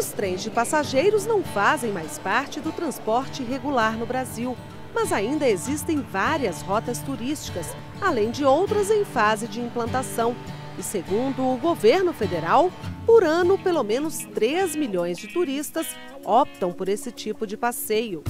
Os trens de passageiros não fazem mais parte do transporte regular no Brasil, mas ainda existem várias rotas turísticas, além de outras em fase de implantação. E segundo o governo federal, por ano, pelo menos 3 milhões de turistas optam por esse tipo de passeio.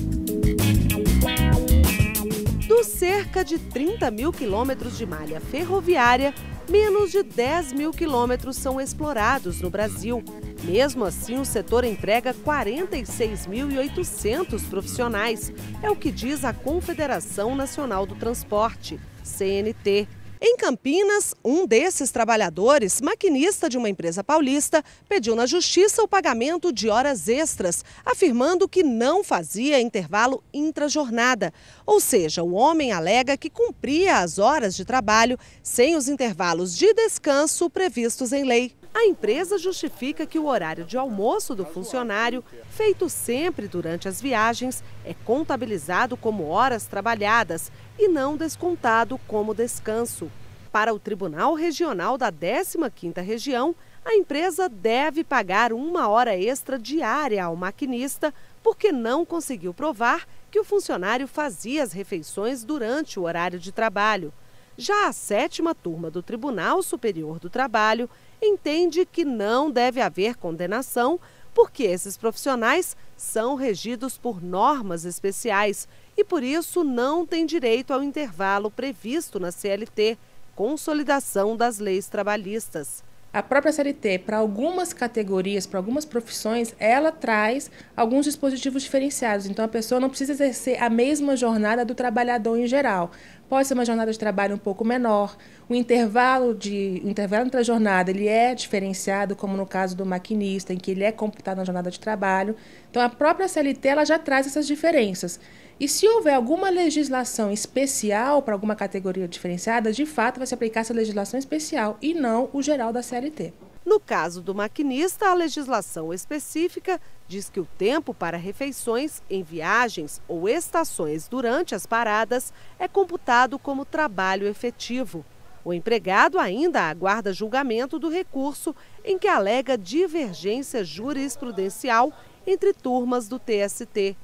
Dos cerca de 30 mil quilômetros de malha ferroviária, menos de 10 mil quilômetros são explorados no Brasil. Mesmo assim, o setor emprega 46.800 profissionais, é o que diz a Confederação Nacional do Transporte, CNT. Em Campinas, um desses trabalhadores, maquinista de uma empresa paulista, pediu na justiça o pagamento de horas extras, afirmando que não fazia intervalo intrajornada. Ou seja, o homem alega que cumpria as horas de trabalho sem os intervalos de descanso previstos em lei. A empresa justifica que o horário de almoço do funcionário, feito sempre durante as viagens, é contabilizado como horas trabalhadas e não descontado como descanso. Para o Tribunal Regional da 15ª Região, a empresa deve pagar uma hora extra diária ao maquinista porque não conseguiu provar que o funcionário fazia as refeições durante o horário de trabalho. Já a Sétima Turma do Tribunal Superior do Trabalho entende que não deve haver condenação porque esses profissionais são regidos por normas especiais e por isso não têm direito ao intervalo previsto na CLT, Consolidação das Leis Trabalhistas. A própria CLT, para algumas categorias, para algumas profissões, ela traz alguns dispositivos diferenciados. Então, a pessoa não precisa exercer a mesma jornada do trabalhador em geral. Pode ser uma jornada de trabalho um pouco menor. O intervalo entre a jornada ele é diferenciado, como no caso do maquinista, em que ele é computado na jornada de trabalho. Então, a própria CLT ela já traz essas diferenças. E se houver alguma legislação especial para alguma categoria diferenciada, de fato vai se aplicar essa legislação especial e não o geral da CLT. No caso do maquinista, a legislação específica diz que o tempo para refeições em viagens ou estações durante as paradas é computado como trabalho efetivo. O empregado ainda aguarda julgamento do recurso em que alega divergência jurisprudencial entre turmas do TST.